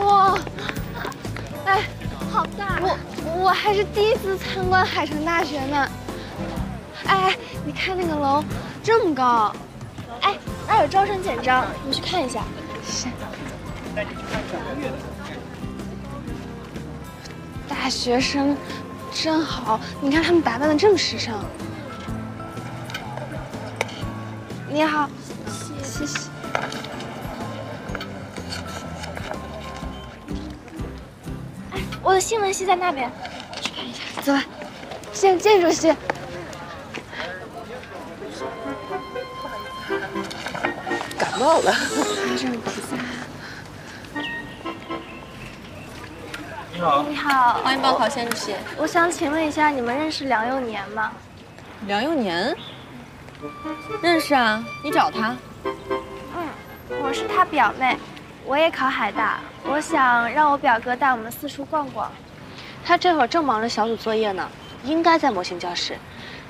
哇，哎，好大！我还是第一次参观海城大学呢。哎，你看那个楼这么高，哎，那儿有招生简章，你去看一下。是。带你去看看。大学生真好，你看他们打扮的这么时尚。你好，谢谢。 我的新闻系在那边，去看一下。走吧，建筑系。感冒了，没事，菩萨。你好，你好，欢迎报考建筑系。我想请问一下，你们认识梁幼年吗？梁幼年？认识啊，你找他。嗯，我是他表妹，我也考海大。 我想让我表哥带我们四处逛逛，他这会儿正忙着小组作业呢，应该在模型教室。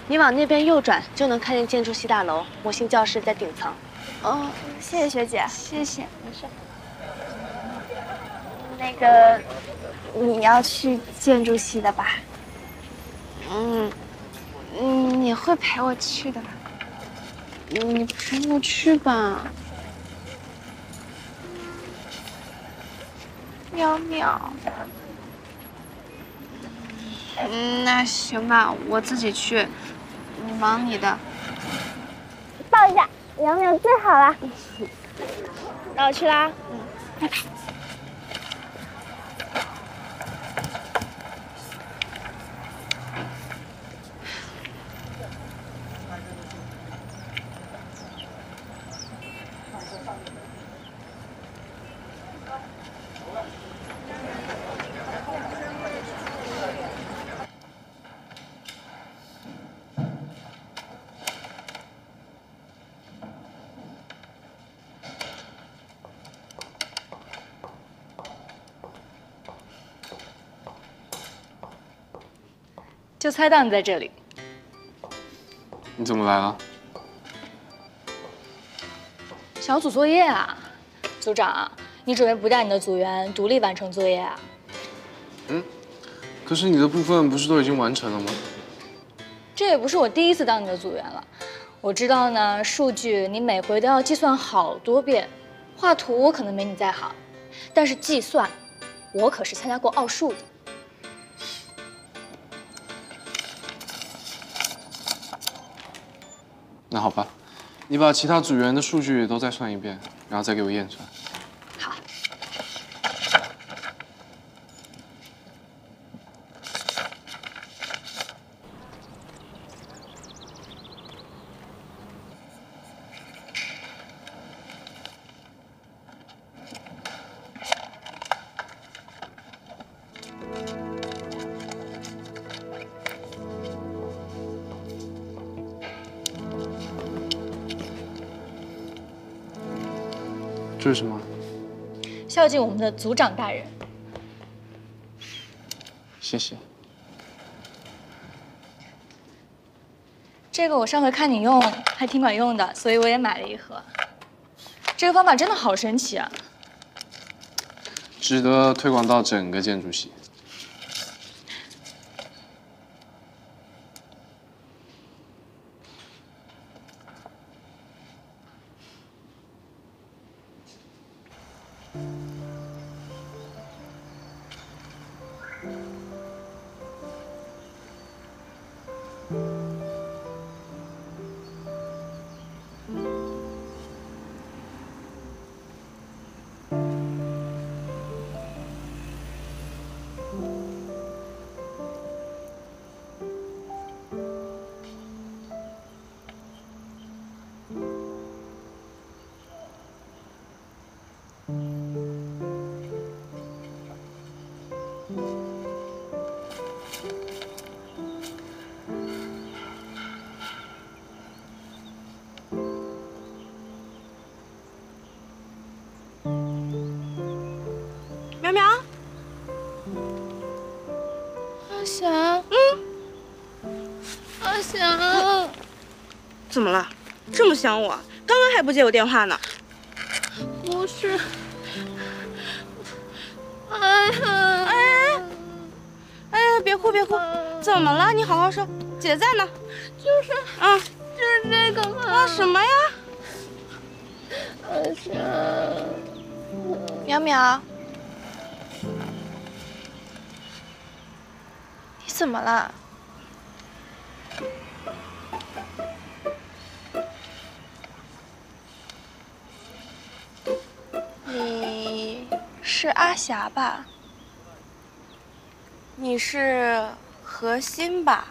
你往那边右转就能看见建筑系大楼，模型教室在顶层。哦，谢谢学姐，谢谢，没事。那个，你要去建筑系的吧？嗯，你会陪我去的吧？你陪我去吧。 喵喵，那行吧，我自己去，你忙你的。抱一下，喵喵最好了。那我去啦，嗯，拜拜。就猜到你在这里。你怎么来了？小组作业啊，组长，你准备不带你的组员独立完成作业啊？嗯，可是你的部分不是都已经完成了吗？这也不是我第一次当你的组员了，我知道呢，数据你每回都要计算好多遍，画图我可能没你在行，但是计算，我可是参加过奥数的。 那好吧，你把其他组员的数据都再算一遍，然后再给我验算。好。这是什么？孝敬我们的组长大人。谢谢。这个我上回看你用还挺管用的，所以我也买了一盒。这个方法真的好神奇啊！值得推广到整个建筑系。怎么了？这么想我？刚刚还不接我电话呢。不是，哎，别哭，怎么了？你好好说，姐在呢。就是啊，就是这个嘛。啊什么呀？淼淼，你怎么了？ 你是阿霞吧？你是何心吧？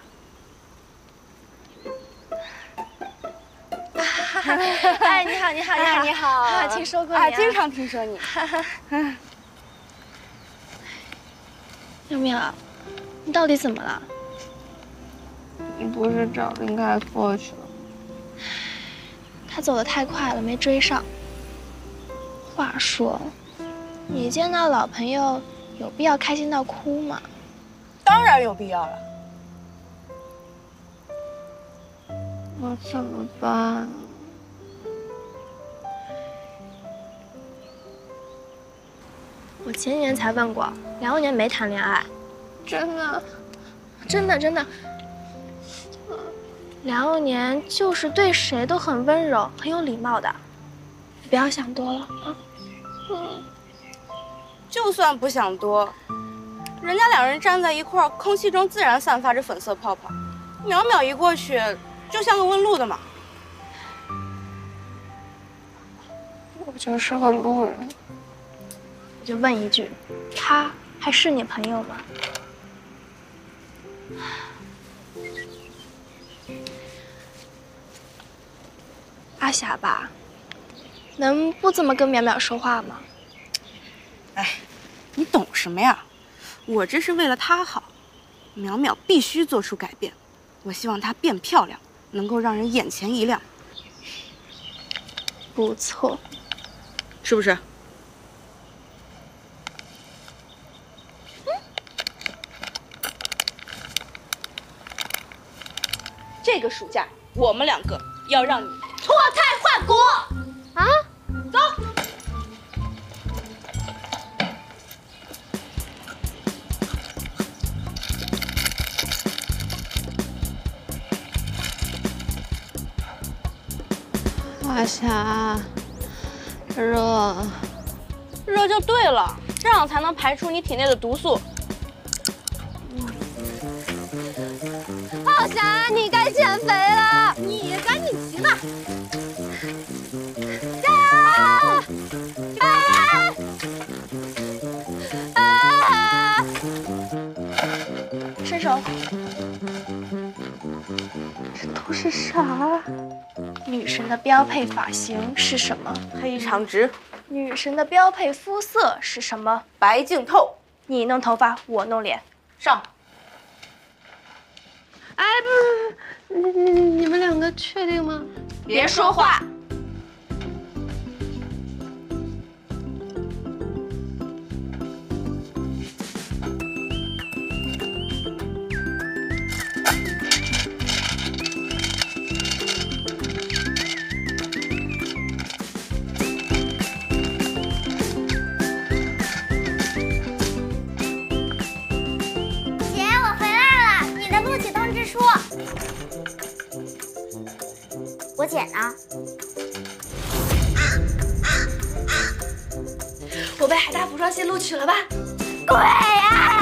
哎，你好，啊，听说过你啊，经常听说你。妙妙，你到底怎么了？你不是找林凯过去了吗？他走得太快了，没追上。 话说，你见到老朋友有必要开心到哭吗？当然有必要了。我怎么办？我前年才问过，2年没谈恋爱。真的？真的。2年就是对谁都很温柔、很有礼貌的。你不要想多了啊。 就算不想多，人家2人站在一块儿，空气中自然散发着粉色泡泡。淼淼一过去，就像个问路的马。我就是个路人。我就问一句，他还是你朋友吗？阿霞吧，能不这么跟淼淼说话吗？ 哎，你懂什么呀？我这是为了她好，淼淼必须做出改变。我希望她变漂亮，能够让人眼前一亮。不错，是不是？嗯，这个暑假我们2个要让你脱胎换骨啊！走。 阿霞，热就对了，这样才能排出你体内的毒素。阿霞，你该减肥了，你赶紧骑吧！加油！哎！伸手。 这都是啥？女神的标配发型是什么？黑长直。女神的标配肤色是什么？白净透。你弄头发，我弄脸。上。哎，不，你们2个确定吗？别说话。我姐呢？我被海大服装系录取了吧？鬼啊！